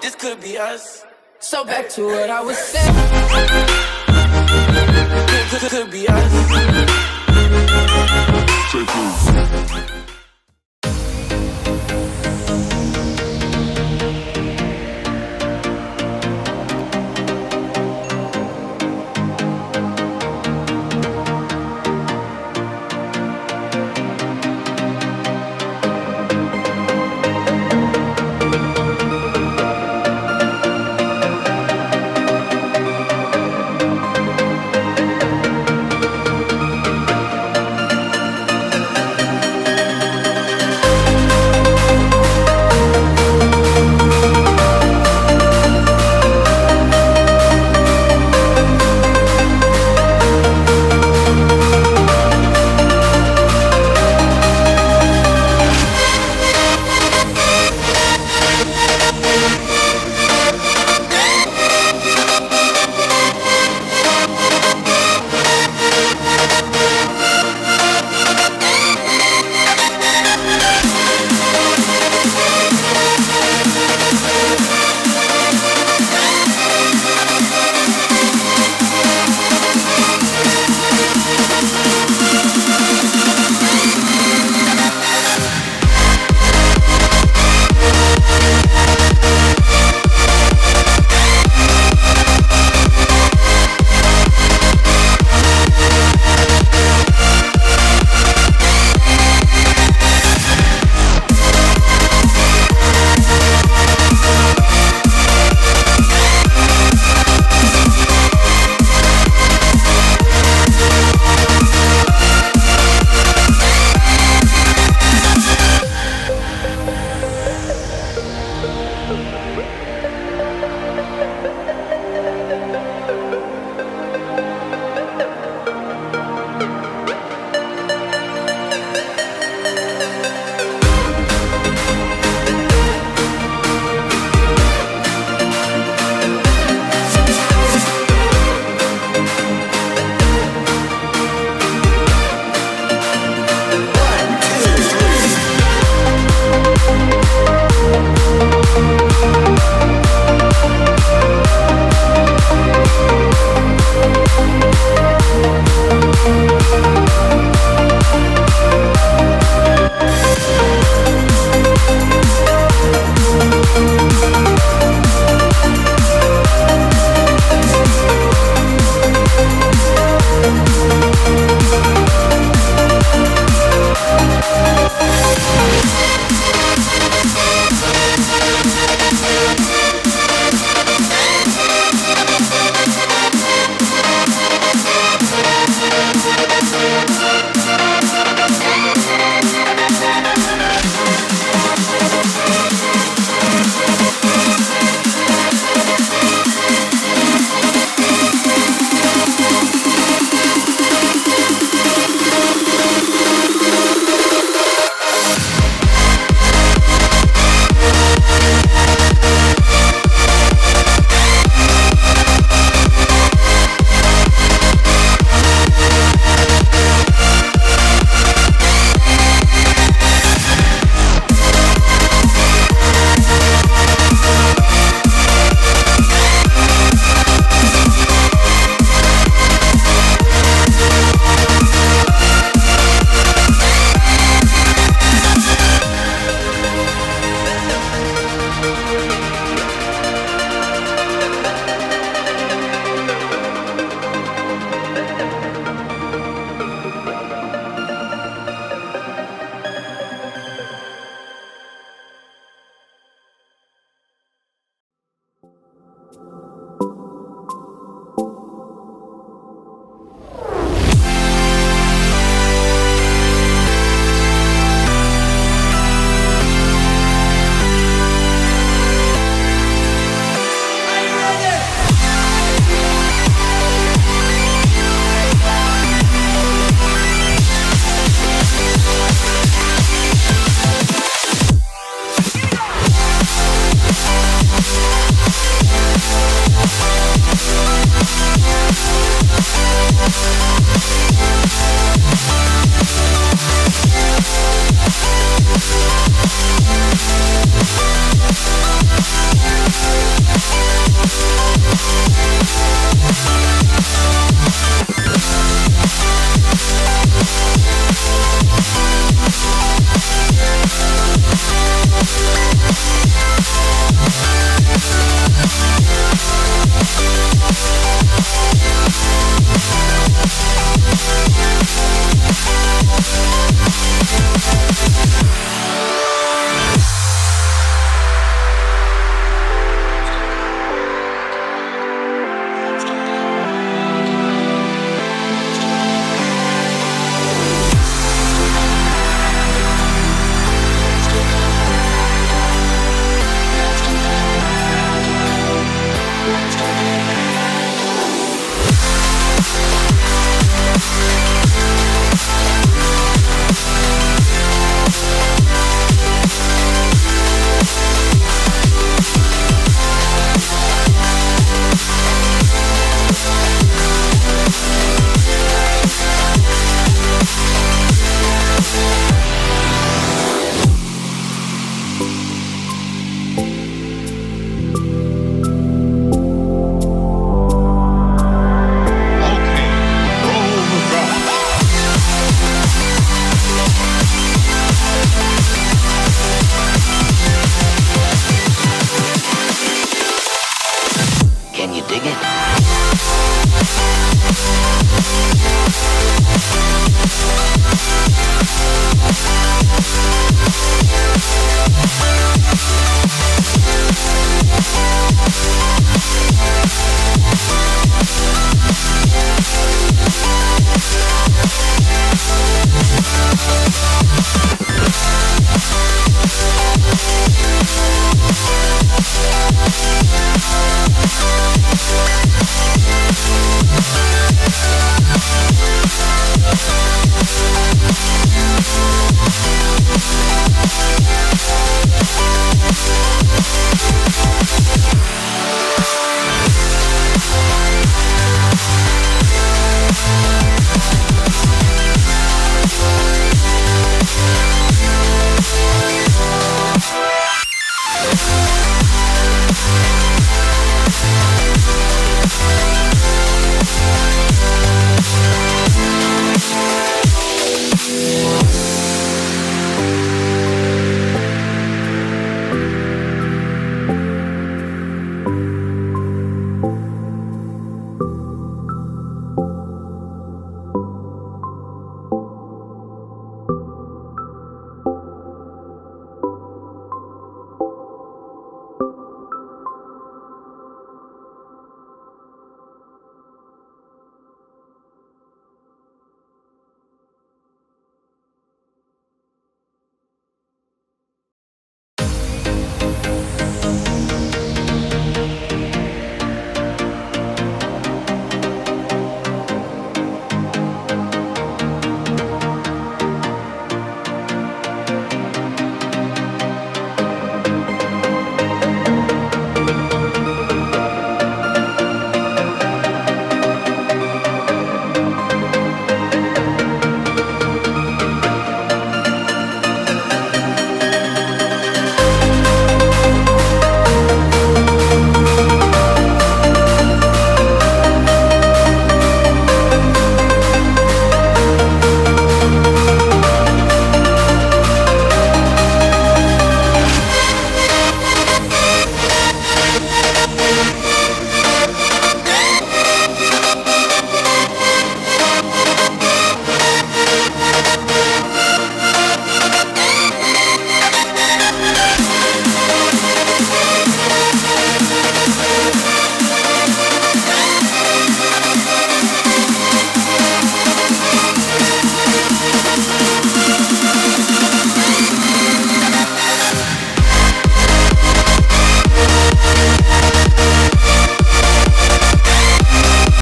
this could be us. So back to what I was saying. This could be us. Take two. dig it.